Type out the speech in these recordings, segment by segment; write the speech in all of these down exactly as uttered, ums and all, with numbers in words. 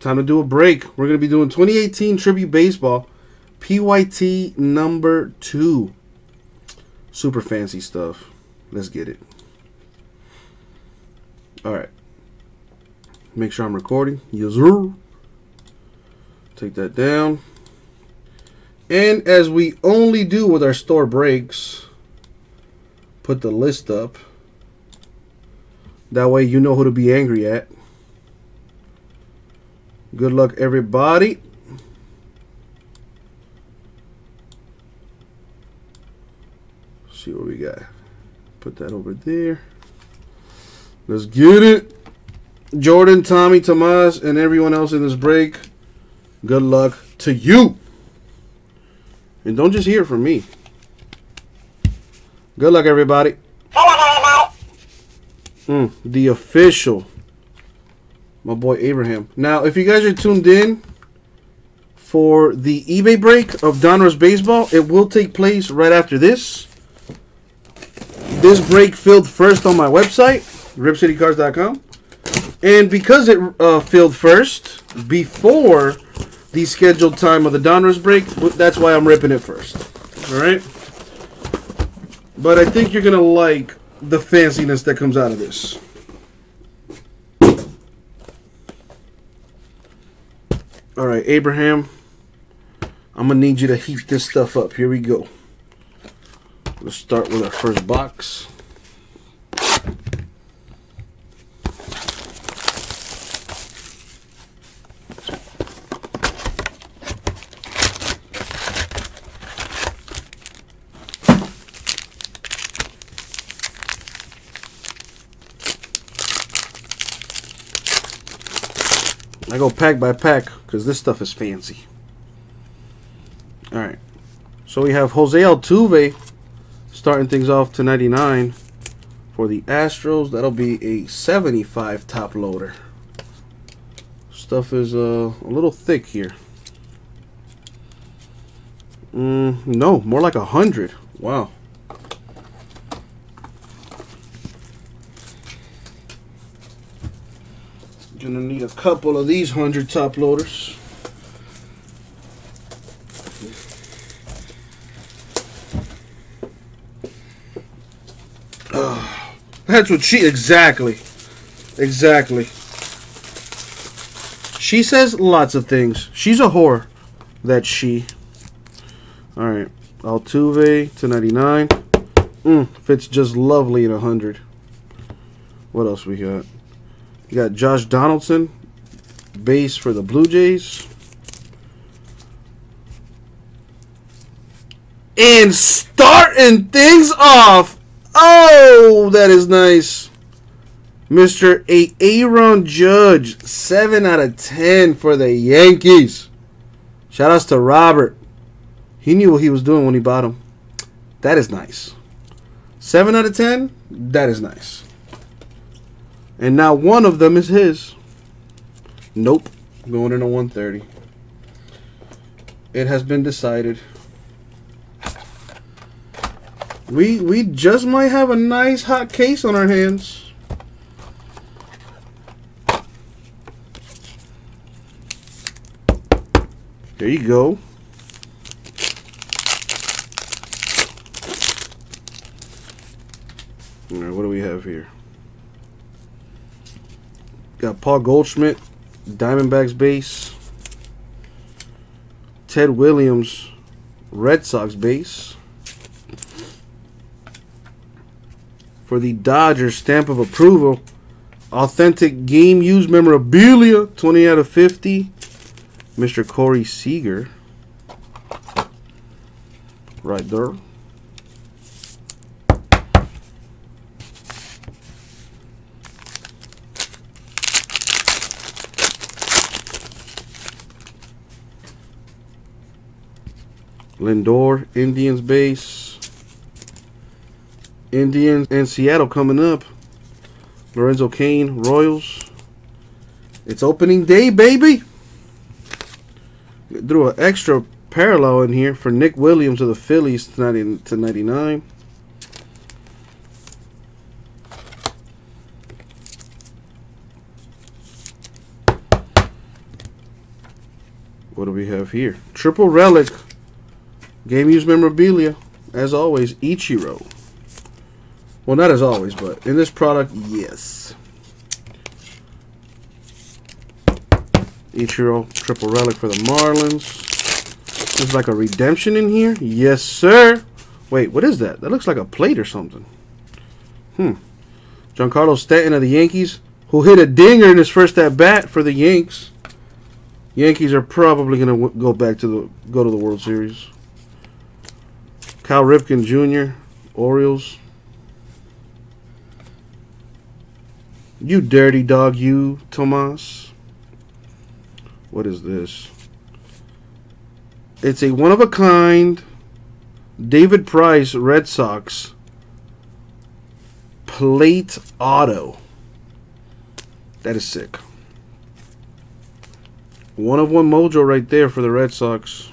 time to do a break. We're going to be doing twenty eighteen Tribute Baseball, P Y T number two. Super fancy stuff. Let's get it. All right. Make sure I'm recording. Yazoo. Take that down. And as we only do with our store breaks, put the list up. That way you know who to be angry at. Good luck, everybody. See what we got. Put that over there. Let's get it. Jordan, Tommy, Tomas, and everyone else in this break, good luck to you. And don't just hear from me. Good luck, everybody. Mm, the official, my boy Abraham. Now, if you guys are tuned in for the eBay break of Donruss Baseball, it will take place right after this. This break filled first on my website, Rip City Cards dot com. And because it uh, filled first before the scheduled time of the Donruss break, that's why I'm ripping it first. All right? But I think you're going to like the fanciness that comes out of this. All right, Abraham, I'm going to need you to heat this stuff up. Here we go. Let's start with our first box. I go pack by pack because this stuff is fancy. All right. So we have Jose Altuve starting things off to ninety-nine for the Astros. That'll be a seventy-five top loader. Stuff is uh, a little thick here. Mm, no, more like one hundred. Wow. Gonna need a couple of these hundred top loaders. Uh, that's what she exactly, exactly. She says lots of things. She's a whore. That she. All right, Altuve to ninety-nine. Mm, fits just lovely in a hundred. What else we got? You got Josh Donaldson, base for the Blue Jays. And starting things off. Oh, that is nice. Mister Aaron Judge, seven out of ten for the Yankees. Shout outs to Robert. He knew what he was doing when he bought him. That is nice. seven out of ten, that is nice. And now one of them is his. Nope. Going in a one thirty. It has been decided. We we just might have a nice hot case on our hands. There you go. All right, what do we have here? Got Paul Goldschmidt, Diamondbacks base. Ted Williams, Red Sox base. For the Dodgers, stamp of approval. Authentic game used memorabilia, twenty out of fifty. Mister Corey Seager. Right there. Lindor, Indians base. Indians and Seattle coming up. Lorenzo Cain, Royals. It's opening day, baby. Threw an extra parallel in here for Nick Williams of the Phillies to ninety-nine. What do we have here? Triple Relic. Game used memorabilia. As always, Ichiro. Well, not as always, but in this product, yes. Ichiro, Triple Relic for the Marlins. There's like a redemption in here. Yes, sir. Wait, what is that? That looks like a plate or something. Hmm. Giancarlo Stanton of the Yankees, who hit a dinger in his first at-bat for the Yanks. Yankees are probably going to go back to the go to the World Series. Cal Ripken Junior, Orioles. You dirty dog, you, Tomas. What is this? It's a one-of-a-kind David Price Red Sox plate auto. That is sick. One-of-one mojo right there for the Red Sox.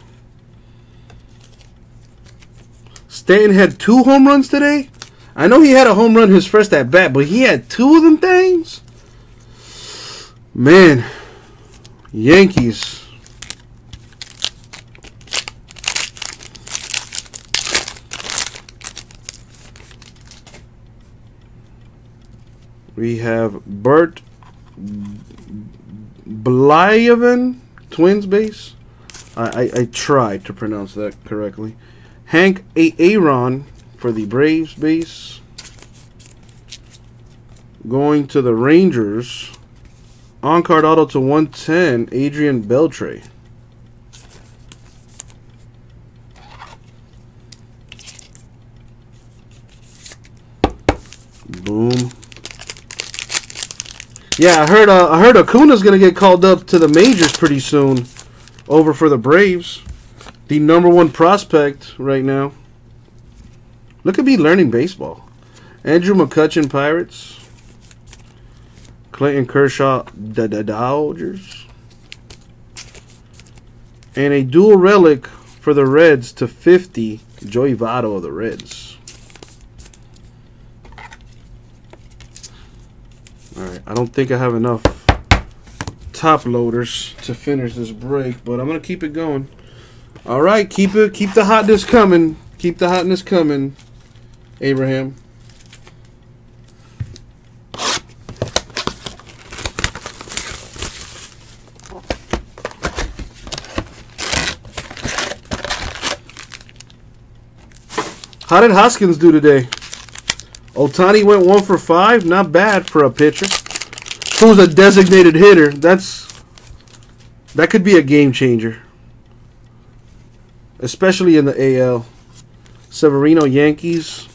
Stanton had two home runs today. I know he had a home run his first at bat, but he had two of them things. Man, Yankees. We have Bert Blyaven, Twins base. I, I, I tried to pronounce that correctly. Hank Aaron for the Braves base. Going to the Rangers. On-card auto to one ten, Adrian Beltre. Boom. Yeah, I heard uh, I heard Acuna's going to get called up to the majors pretty soon over for the Braves. The number one prospect right now. Look at me learning baseball. Andrew McCutchen, Pirates. Clayton Kershaw, the Dodgers. And a dual relic for the Reds to fifty, Joey Votto of the Reds. Alright, I don't think I have enough top loaders to finish this break, but I'm going to keep it going. Alright, keep it, keep the hotness coming. Keep the hotness coming, Abraham. How did Hoskins do today? Ohtani went one for five. Not bad for a pitcher who's a designated hitter. That's that could be a game changer, especially in the A L. Severino, Yankees.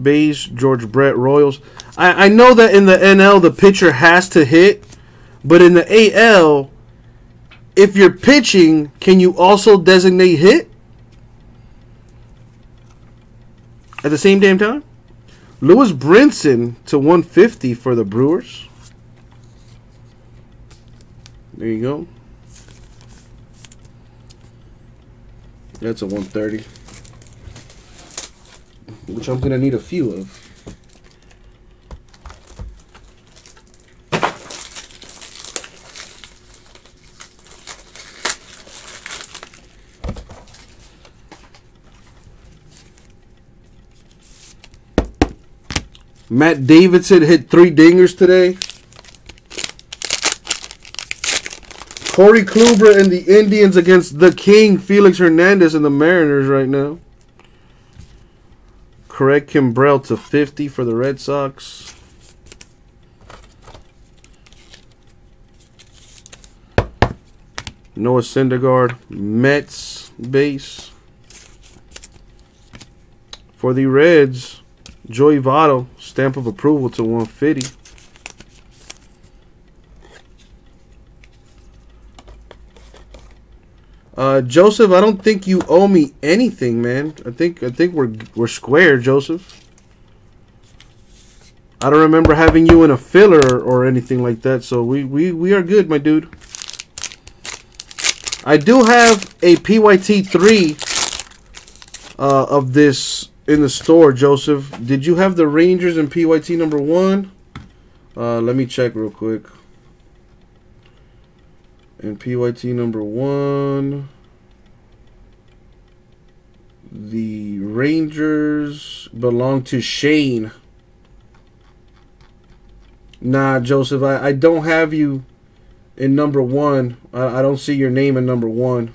Bays, George Brett, Royals. I, I know that in the N L the pitcher has to hit, but in the A L, if you're pitching, can you also designate hit at the same damn time? Lewis Brinson to one fifty for the Brewers. There you go. That's a one thirty. Which I'm going to need a few of. Matt Davidson hit three dingers today. Corey Kluber and the Indians against the King, Felix Hernandez, and the Mariners right now. Craig Kimbrell to fifty for the Red Sox. Noah Syndergaard, Mets base. For the Reds, Joey Votto, stamp of approval to one fifty. Uh, Joseph, I don't think you owe me anything, man. I think I think we're we're square, Joseph. I don't remember having you in a filler or anything like that, so we we we are good, my dude. I do have a P Y T three uh, of this in the store, Joseph. Did you have the Rangers in P Y T number one? Uh, let me check real quick. And P Y T number one, the Rangers belong to Shane. Nah, Joseph, I, I don't have you in number one. I, I don't see your name in number one.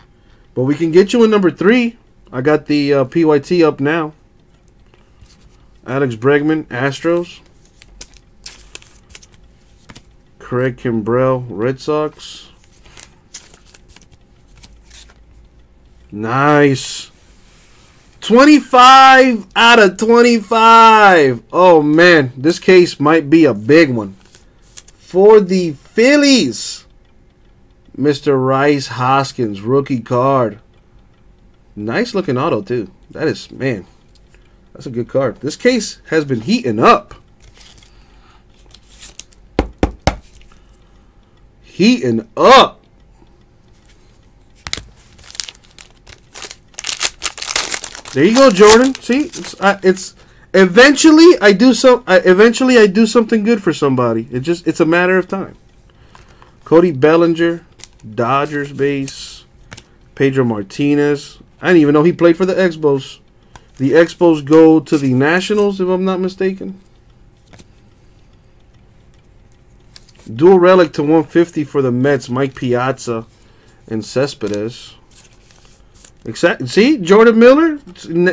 But we can get you in number three. I got the uh, P Y T up now. Alex Bregman, Astros. Craig Kimbrell, Red Sox. Nice. twenty-five out of twenty-five. Oh, man. This case might be a big one. For the Phillies, Mister Rice Hoskins, rookie card. Nice looking auto, too. That is, man, that's a good card. This case has been heating up. Heating up. There you go, Jordan. See, it's, uh, it's eventually I do some. Uh, eventually I do something good for somebody. It just it's a matter of time. Cody Bellinger, Dodgers base. Pedro Martinez. I didn't even know he played for the Expos. The Expos go to the Nationals, if I'm not mistaken. Dual relic to one fifty for the Mets. Mike Piazza and Cespedes. Exactly. See, Jordan Miller,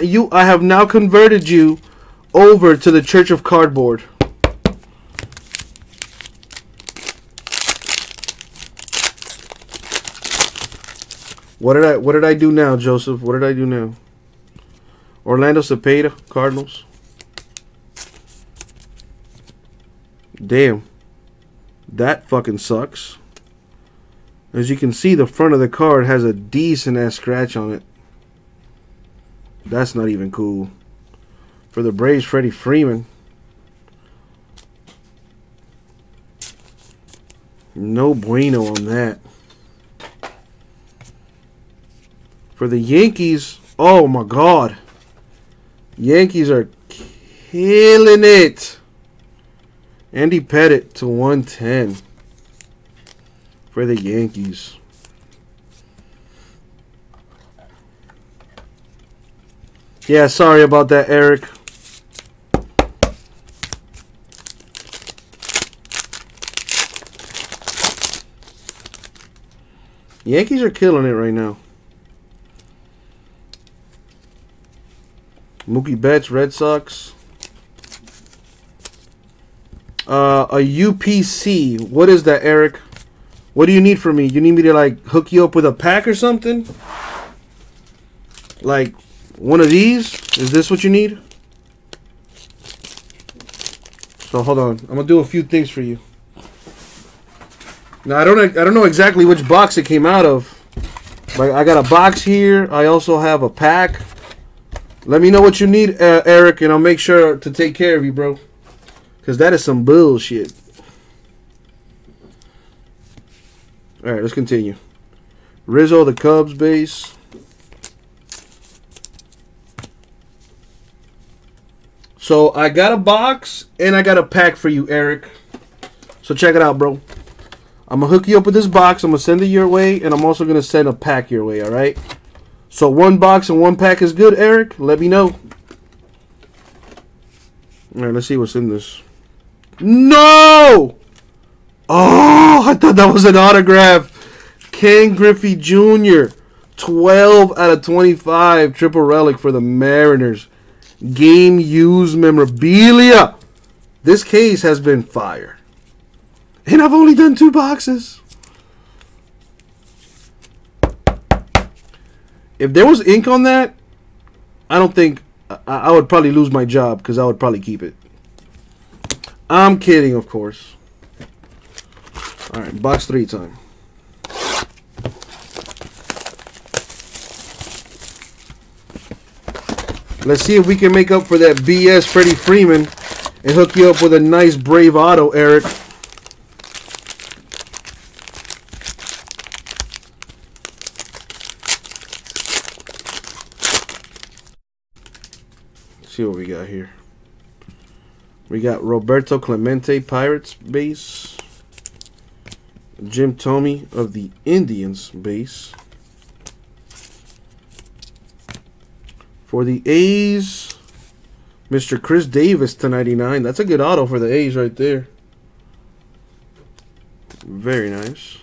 you I have now converted you over to the Church of Cardboard. What did I what did I do now, Joseph? What did I do now? Orlando Cepeda, Cardinals. Damn. That fucking sucks. As you can see, the front of the card has a decent-ass scratch on it. That's not even cool. For the Braves, Freddie Freeman. No bueno on that. For the Yankees, oh my God. Yankees are killing it. Andy Pettitte to one ten. For the Yankees. Yeah, sorry about that, Eric. Yankees are killing it right now. Mookie Betts, Red Sox. Uh, a U P C. What is that, Eric? What do you need from me? You need me to, like, hook you up with a pack or something? Like, one of these? Is this what you need? So, hold on. I'm going to do a few things for you. Now, I don't, I don't know exactly which box it came out of. Like, I got a box here. I also have a pack. Let me know what you need, uh, Eric, and I'll make sure to take care of you, bro. Because that is some bullshit. All right, let's continue. Rizzo, the Cubs base. So I got a box and I got a pack for you, Eric. So check it out, bro. I'm going to hook you up with this box. I'm going to send it your way, and I'm also going to send a pack your way, all right? So one box and one pack is good, Eric. Let me know. All right, let's see what's in this. No! Oh, I thought that was an autograph. Ken Griffey Junior twelve out of twenty-five. Triple relic for the Mariners. Game used memorabilia. This case has been fire. And I've only done two boxes. If there was ink on that, I don't think I, I would probably lose my job because I would probably keep it. I'm kidding, of course. All right, box three time. Let's see if we can make up for that B S Freddie Freeman and hook you up with a nice Brave auto, Eric. Let's see what we got here. We got Roberto Clemente, Pirates base. Jim Thome of the Indians base. For the A's, Mister Chris Davis to ninety-nine. That's a good auto for the A's right there. Very nice.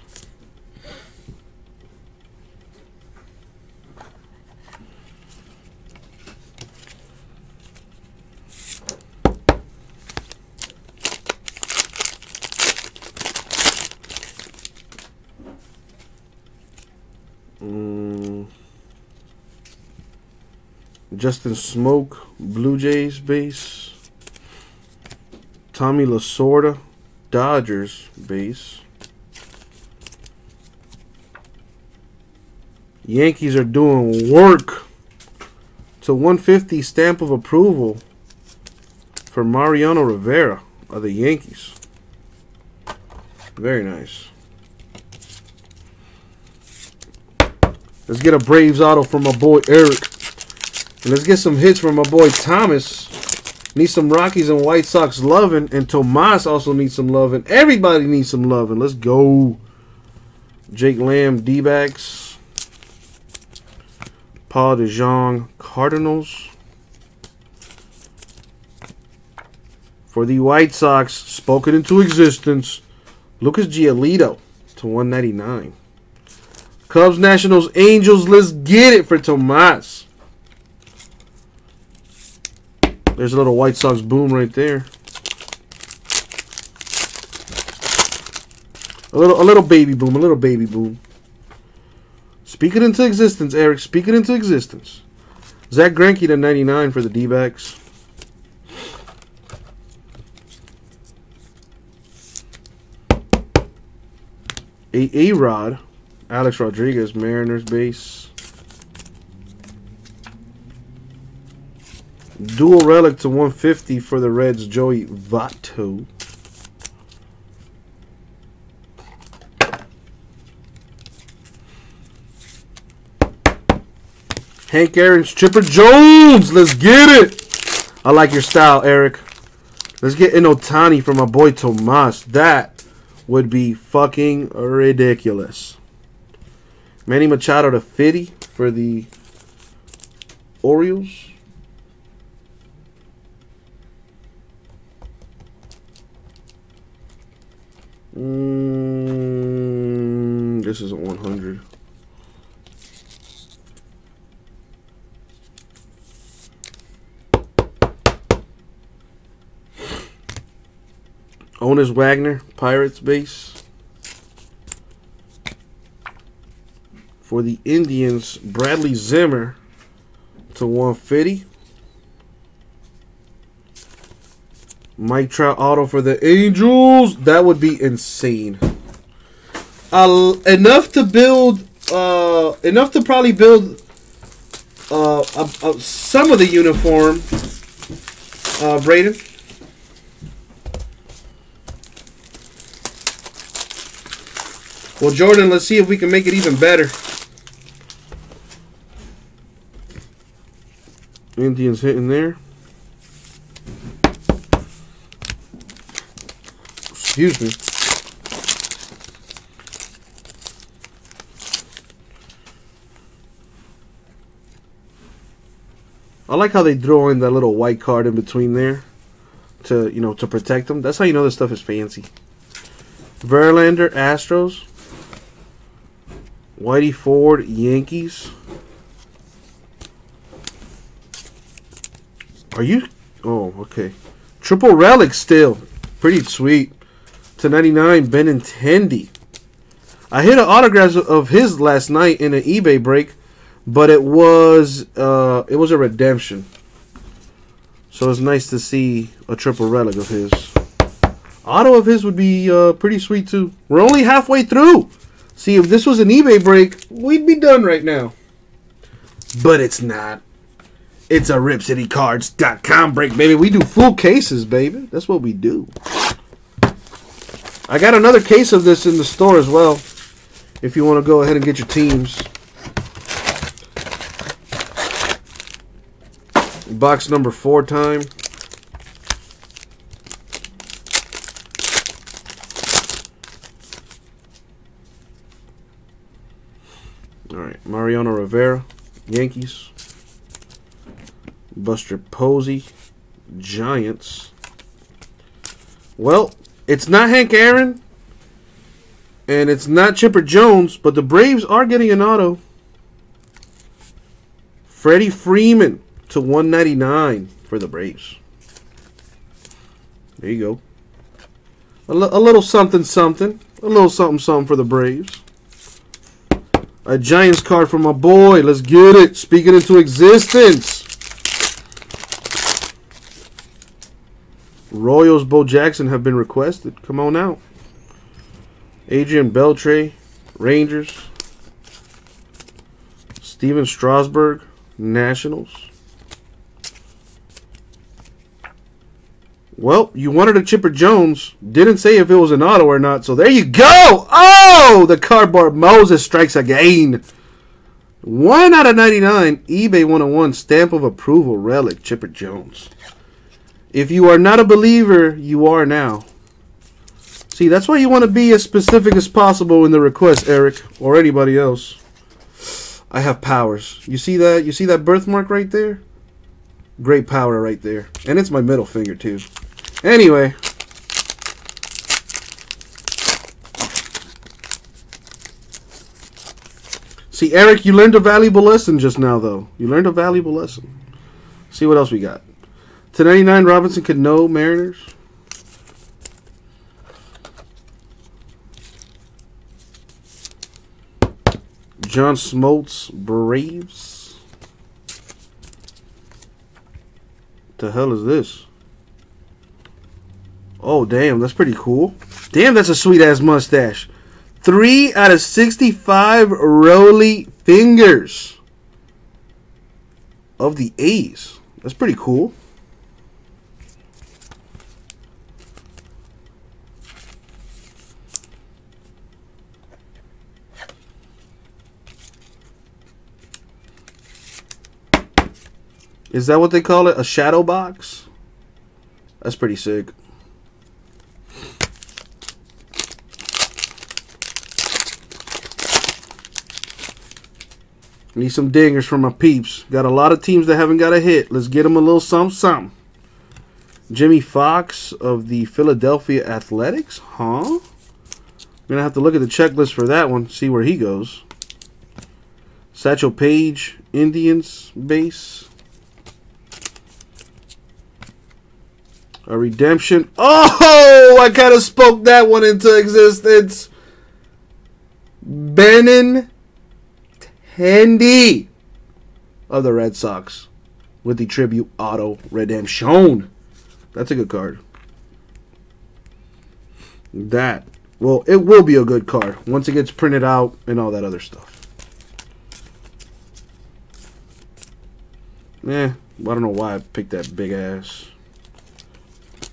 Mm. Justin Smoke, Blue Jays base. Tommy Lasorda, Dodgers base. Yankees are doing work. To one fifty stamp of approval for Mariano Rivera of the Yankees. Very nice. Let's get a Braves auto from my boy Eric. And let's get some hits from my boy Thomas. Need some Rockies and White Sox loving. And Tomas also needs some loving. Everybody needs some loving. Let's go. Jake Lamb, D-backs. Paul DeJong, Cardinals. For the White Sox, spoken into existence, Lucas Giolito to one ninety-nine. Cubs, Nationals, Angels, let's get it for Tomas. There's a little White Sox boom right there. A little, a little baby boom, a little baby boom. Speak it into existence, Eric. Speak it into existence. Zach Greinke to ninety-nine for the D-backs. A-Rod, Alex Rodriguez, Mariners base. Dual relic to one fifty for the Reds, Joey Votto. Hank Aaron's Chipper Jones. Let's get it. I like your style, Eric. Let's get an Otani from my boy Tomas. That would be fucking ridiculous. Manny Machado to fifty for the Orioles. Mm, this isn't one hundred. Honus Wagner, Pirates base. For the Indians, Bradley Zimmer to one fifty. Mike Trout auto for the Angels. That would be insane. Uh, enough to build, uh, enough to probably build uh, uh, uh, some of the uniform, uh, Braden. Well, Jordan, let's see if we can make it even better. Indians hitting there. Excuse me. I like how they throw in that little white card in between there to, you know, to protect them. That's how you know this stuff is fancy. Verlander, Astros. Whitey Ford, Yankees. Are you? Oh, okay. Triple relic still. Pretty sweet. To ninety-nine, Benintendi. I hit an autograph of his last night in an eBay break, but it was uh, it was a redemption. So it's nice to see a triple relic of his. Auto of his would be uh, pretty sweet too. We're only halfway through. See, if this was an eBay break, we'd be done right now. But it's not. It's a Rip City Cards dot com break, baby. We do full cases, baby. That's what we do. I got another case of this in the store as well, if you want to go ahead and get your teams. Box number four time. All right, Mariano Rivera, Yankees. Buster Posey, Giants. Well, it's not Hank Aaron, and it's not Chipper Jones, but the Braves are getting an auto. Freddie Freeman to one ninety-nine for the Braves. There you go. A, a little something, something. A little something, something for the Braves. A Giants card for my boy. Let's get it. Speak it into existence. Royals, Bo Jackson have been requested. Come on out. Adrian Beltre, Rangers. Steven Strasburg, Nationals. Well, you wanted a Chipper Jones. Didn't say if it was an auto or not, so there you go. Oh, the cardboard Moses strikes again. one out of ninety-nine. eBay one oh one stamp of approval relic, Chipper Jones. If you are not a believer, you are now. See, that's why you want to be as specific as possible in the request, Eric, or anybody else. I have powers. You see that? You see that birthmark right there? Great power right there. And it's my middle finger, too. Anyway. See, Eric, you learned a valuable lesson just now, though. You learned a valuable lesson. See what else we got. two ninety-nine Robinson Cano, Mariners. John Smoltz, Braves. What the hell is this? Oh, damn, that's pretty cool. Damn, that's a sweet-ass mustache. three out of sixty-five Rolly Fingers of the A's. That's pretty cool. Is that what they call it? A shadow box? That's pretty sick. Need some dingers for my peeps. Got a lot of teams that haven't got a hit. Let's get them a little something, something. Jimmy Fox of the Philadelphia Athletics? Huh? I'm going to have to look at the checklist for that one, see where he goes. Satchel Paige, Indians base. A redemption. Oh, I kind of spoke that one into existence. Benintendi of the Red Sox with the Tribute Auto Redemption. That's a good card. That. Well, it will be a good card once it gets printed out and all that other stuff. Eh, I don't know why I picked that big ass.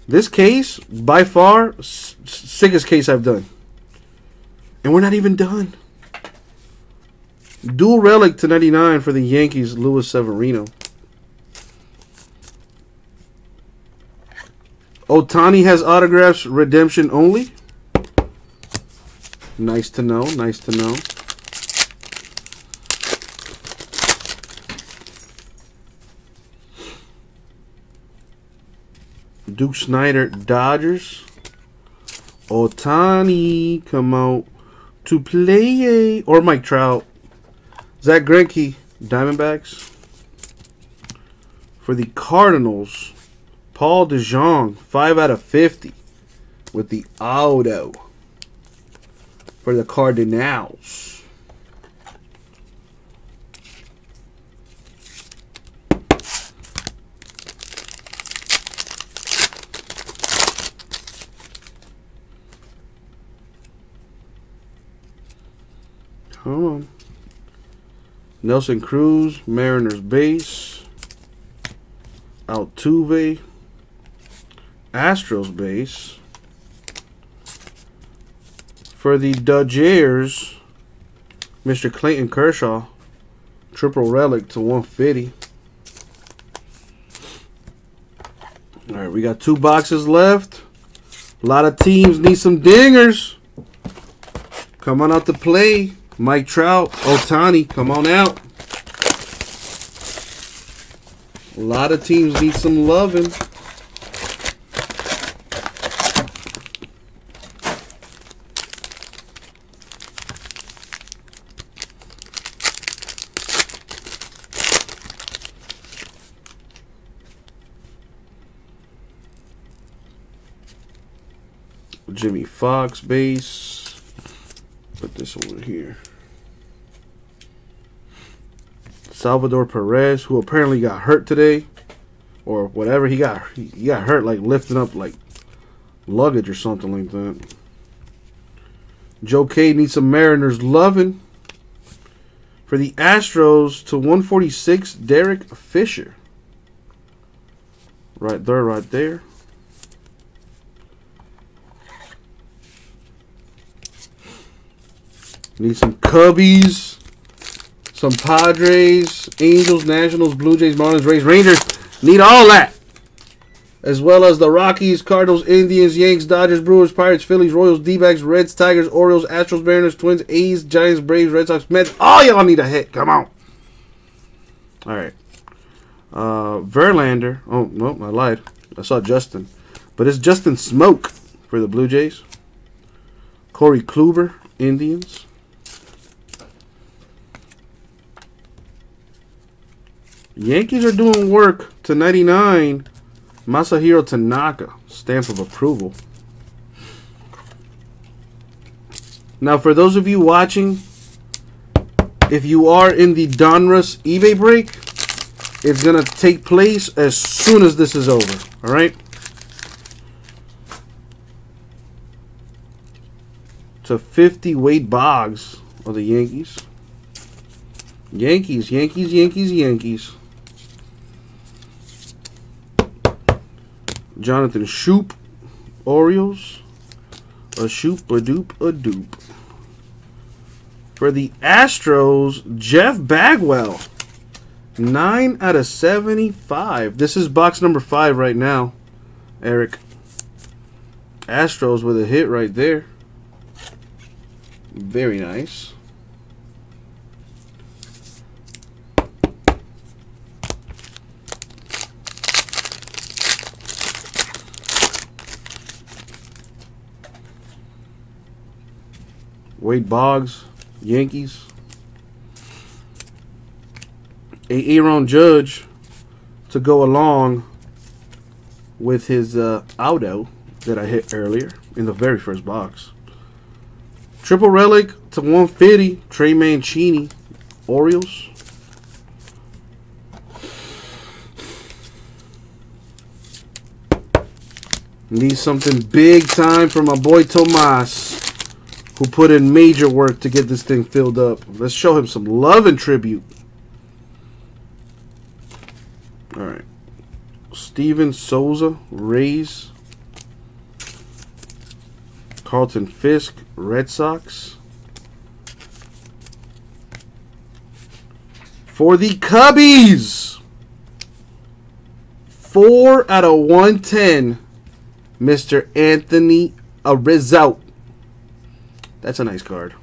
This case, by far, sickest case I've done. And we're not even done. Dual relic to ninety-nine for the Yankees, Luis Severino. Ohtani has autographs, redemption only. Nice to know, nice to know. Duke Snyder, Dodgers. Ohtani, come out to play. Or Mike Trout. Zach Greinke, Diamondbacks. For the Cardinals, Paul DeJong, five out of fifty with the auto for the Cardinals. Come on. Nelson Cruz, Mariners base. Altuve, Astros base. For the Dodgers, Mister Clayton Kershaw, triple relic to one fifty. All right, we got two boxes left. A lot of teams need some dingers. Come on out to play. Mike Trout, Ohtani, come on out. A lot of teams need some loving. Jimmy Fox base. Put this over here. Salvador Perez, who apparently got hurt today, or whatever, he got he got hurt like lifting up like luggage or something like that. Joe K needs some Mariners loving. For the Astros to one forty-six, Derek Fisher. Right there, right there. Need some Cubbies, some Padres, Angels, Nationals, Blue Jays, Marlins, Rays, Rangers. Need all that. As well as the Rockies, Cardinals, Indians, Yanks, Dodgers, Brewers, Pirates, Phillies, Royals, D-backs, Reds, Tigers, Orioles, Astros, Mariners, Twins, A's, Giants, Braves, Red Sox, Mets. All y'all need a hit. Come on. All right. Uh, Verlander. Oh, no, I lied. I saw Justin. But it's Justin Smoke for the Blue Jays. Corey Kluber, Indians. Yankees are doing work to ninety-nine. Masahiro Tanaka. Stamp of approval. Now, for those of you watching, if you are in the Donruss eBay break, it's going to take place as soon as this is over. All right? To fifty, Wade Boggs of the Yankees. Yankees, Yankees, Yankees, Yankees. Jonathan Schoop, Orioles. A Schoop, a doop, a doop. For the Astros, Jeff Bagwell. nine out of seventy-five. This is box number five right now, Eric. Astros with a hit right there. Very nice. Wade Boggs, Yankees. A Aaron Judge to go along with his uh, auto that I hit earlier in the very first box. Triple Relic to one fifty, Trey Mancini, Orioles. Need something big time for my boy Tomas, who put in major work to get this thing filled up. Let's show him some love and tribute. All right. Steven Souza, Rays. Carlton Fisk, Red Sox. For the Cubbies, four out of one ten, Mister Anthony Rizzo. That's a nice card.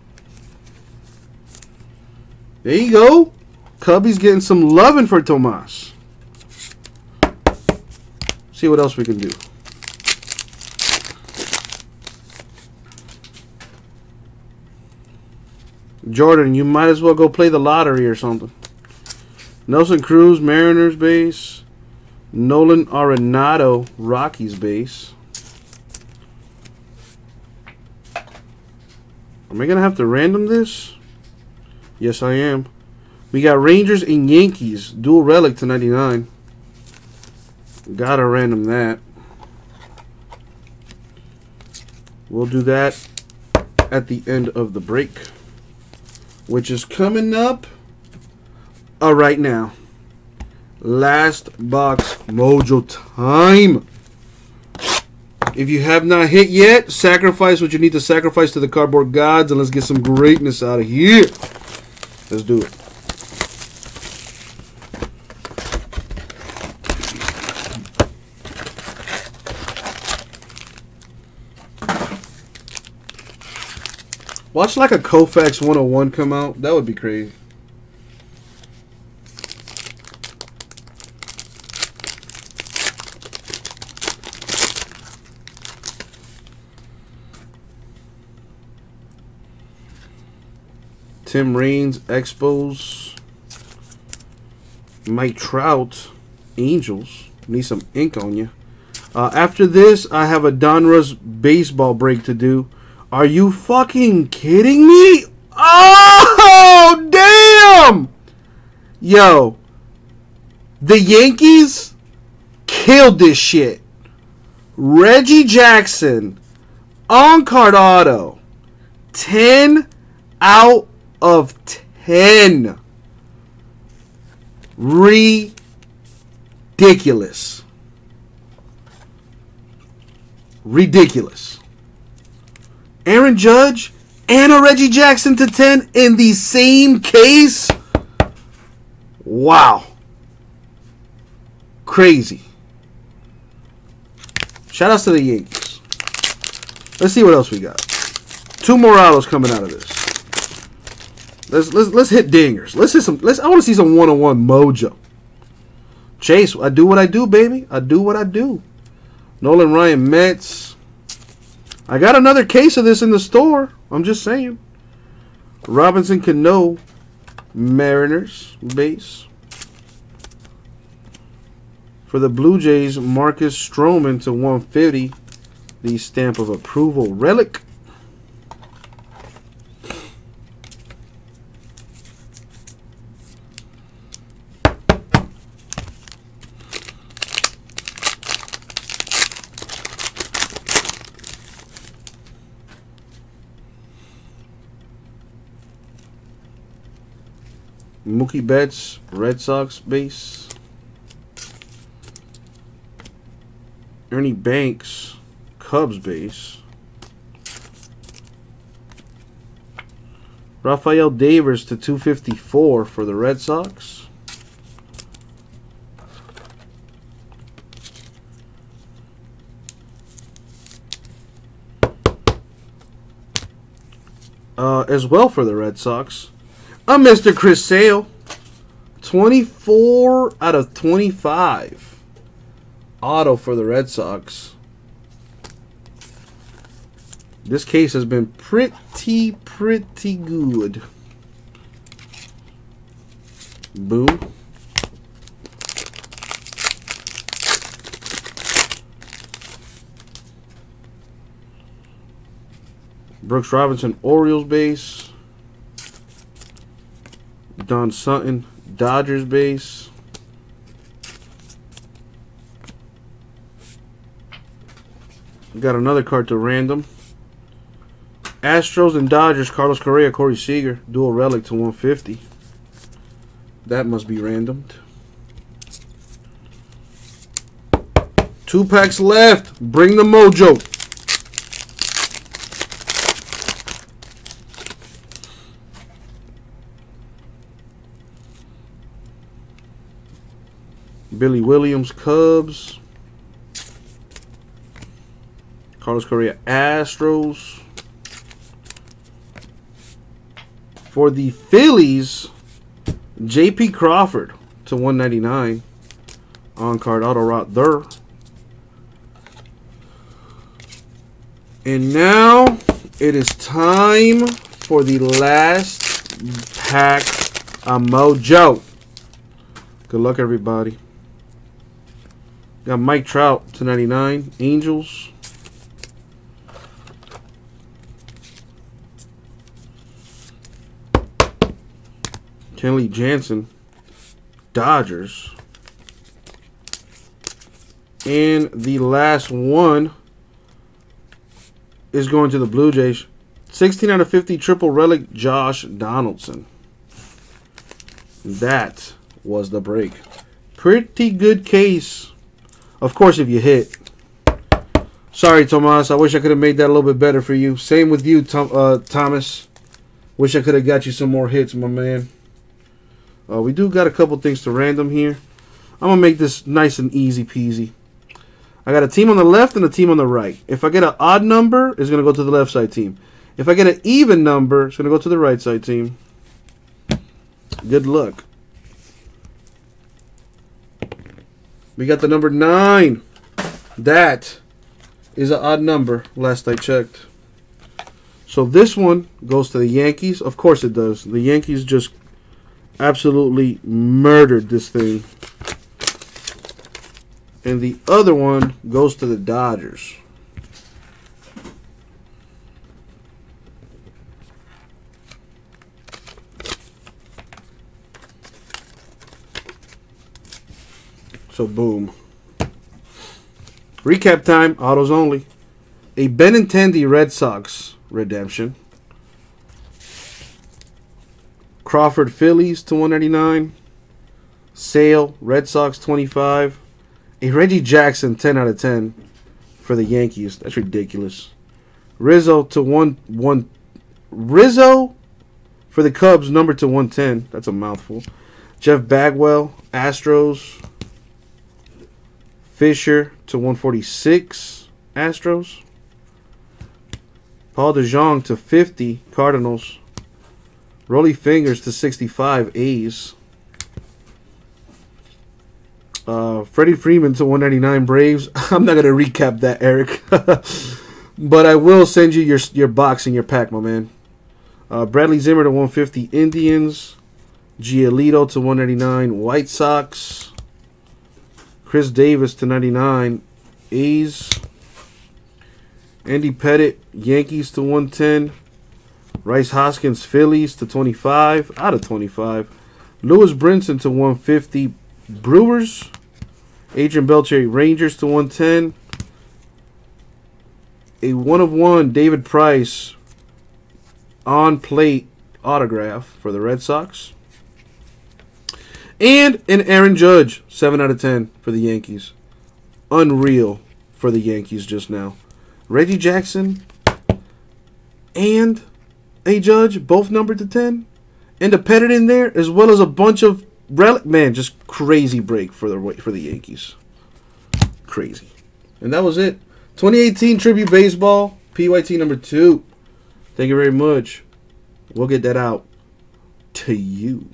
There you go. Cubbies getting some loving for Tomas. See what else we can do. Jordan, you might as well go play the lottery or something. Nelson Cruz, Mariners base. Nolan Arenado, Rockies base. Am I going to have to random this? Yes, I am. We got Rangers and Yankees. Dual Relic to ninety-nine. Gotta random that. We'll do that at the end of the break, which is coming up uh, right now. Last box mojo time. If you have not hit yet, sacrifice what you need to sacrifice to the cardboard gods, and let's get some greatness out of here. Let's do it. Watch like a Koufax one oh one come out. That would be crazy. Tim Raines, Expos. Mike Trout, Angels. Need some ink on you. Uh, after this, I have a Donruss baseball break to do. Are you fucking kidding me? Oh, damn! Yo, the Yankees killed this shit. Reggie Jackson, on-card auto, ten out of ten. Ridiculous. Ridiculous. Aaron Judge and a Reggie Jackson to ten in the same case? Wow. Crazy. Shout outs to the Yankees. Let's see what else we got. Two Morales coming out of this. Let's let's let's hit dingers. Let's hit some let's I want to see some one-on-one mojo. Chase, I do what I do, baby. I do what I do. Nolan Ryan, Mets. I got another case of this in the store. I'm just saying. Robinson Cano, Mariners, base. For the Blue Jays, Marcus Stroman to one fifty. The stamp of approval relic. Mookie Betts, Red Sox base. Ernie Banks, Cubs base. Rafael Devers to two fifty-four for the Red Sox. Uh, as well for the Red Sox. I'm Mister Chris Sale, twenty-four out of twenty-five, auto for the Red Sox. This case has been pretty, pretty good. Boom. Brooks Robinson, Orioles base. Don Sutton, Dodgers base. Got another card to random. Astros and Dodgers, Carlos Correa, Corey Seager, dual relic to one fifty. That must be randomed. Two packs left. Bring the mojo. Billy Williams, Cubs. Carlos Correa, Astros. For the Phillies, J P. Crawford to one ninety-nine. On-card auto right there. And now it is time for the last pack of mojo. Good luck, everybody. Got Mike Trout to ninety-nine, Angels. Kenley Jansen, Dodgers. And the last one is going to the Blue Jays. sixteen out of fifty, triple relic, Josh Donaldson. That was the break. Pretty good case. Of course, if you hit. Sorry, Tomas. I wish I could have made that a little bit better for you. Same with you, Tom, uh, Thomas. Wish I could have got you some more hits, my man. Uh, we do got a couple things to random here. I'm going to make this nice and easy peasy. I got a team on the left and a team on the right. If I get an odd number, it's going to go to the left side team. If I get an even number, it's going to go to the right side team. Good luck. We got the number nine. That is an odd number, last I checked. So this one goes to the Yankees. Of course it does. The Yankees just absolutely murdered this thing. And the other one goes to the Dodgers. So boom. Recap time, autos only. A Benintendi Red Sox redemption. Crawford Phillies to one ninety-nine. Sale Red Sox twenty-five. A Reggie Jackson ten out of ten for the Yankees. That's ridiculous. Rizzo to one one. Rizzo for the Cubs number to one ten. That's a mouthful. Jeff Bagwell Astros. Fisher to one forty-six, Astros. Paul DeJong to fifty, Cardinals. Rollie Fingers to sixty-five, A's. Uh, Freddie Freeman to one ninety-nine, Braves. I'm not going to recap that, Eric. But I will send you your, your box and your pack, my man. Uh, Bradley Zimmer to one fifty, Indians. Giolito to one ninety-nine, White Sox. Chris Davis to ninety-nine, A's. Andy Pettitte, Yankees to one ten. Rice Hoskins, Phillies to twenty-five out of twenty-five. Lewis Brinson to one fifty, Brewers. Adrian Beltre, Rangers to one ten. A one of one, David Price on plate autograph for the Red Sox. And an Aaron Judge, seven out of ten for the Yankees. Unreal for the Yankees just now. Reggie Jackson and a Judge, both numbered to ten. And a Pettitte in there, as well as a bunch of relic. Man, just crazy break for the for the Yankees. Crazy. And that was it. twenty eighteen Tribute Baseball, P Y T number two. Thank you very much. We'll get that out to you.